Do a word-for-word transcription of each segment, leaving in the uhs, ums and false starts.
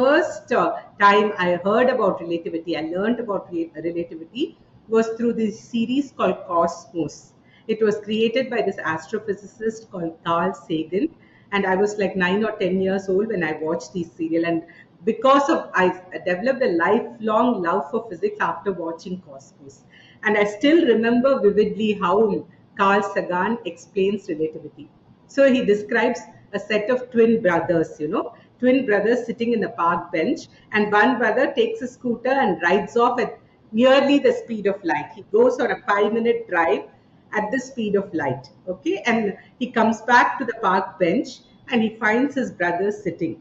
first uh, time I heard about relativity, I learned about re relativity was through this series called Cosmos. It was created by this astrophysicist called Carl Sagan, and I was like nine or ten years old when I watched this serial, and because of I developed a lifelong love for physics after watching Cosmos. And I still remember vividly how Carl Sagan explains relativity. So he describes a set of twin brothers, you know, twin brothers sitting in a park bench, and one brother takes a scooter and rides off at nearly the speed of light. He goes on a five minute drive at the speed of light, okay, and he comes back to the park bench and he finds his brother sitting.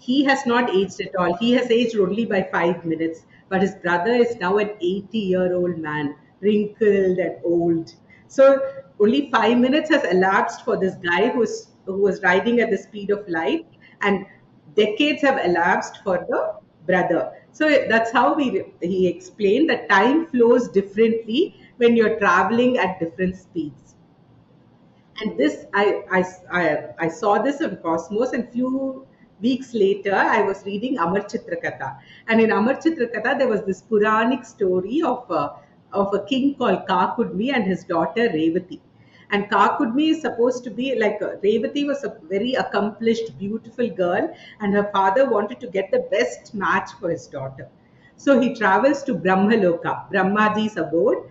He has not aged at all. He has aged only by five minutes, but his brother is now an eighty year old man, wrinkled and old. So only five minutes has elapsed for this guy who's, who was riding at the speed of light, and decades have elapsed for the brother. So that's how we, he explained that time flows differently when you're traveling at different speeds. And this, I, I, I, I saw this in Cosmos, and few weeks later, I was reading Amar Chitrakata. And in Amar Chitrakata, there was this Puranic story of a, of a king called Kakudmi and his daughter Revati. And Kakudmi is supposed to be like, Revati was a very accomplished, beautiful girl, and her father wanted to get the best match for his daughter. So he travels to Brahmaloka, Brahmaji's abode,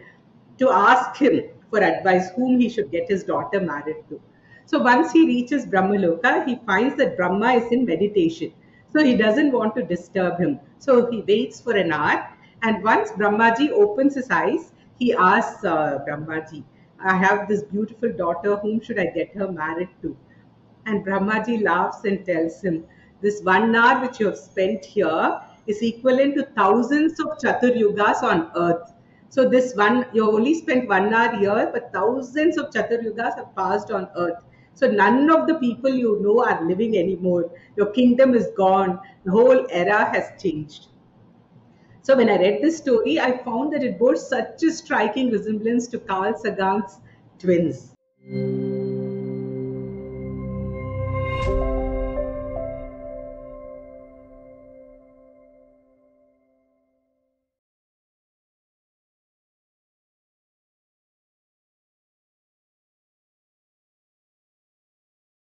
to ask him for advice whom he should get his daughter married to. So once he reaches Brahmaloka, he finds that Brahma is in meditation. So he doesn't want to disturb him. So he waits for an hour, and once Brahmaji opens his eyes, he asks uh, Brahmaji, I have this beautiful daughter, whom should I get her married to? And Brahmaji laughs and tells him, this one hour which you have spent here is equivalent to thousands of Chatur Yugas on earth. So this one, you only spent one hour here, but thousands of Chatur Yugas have passed on earth. So none of the people you know are living anymore. Your kingdom is gone. The whole era has changed. So when I read this story, I found that it bore such a striking resemblance to Carl Sagan's twins.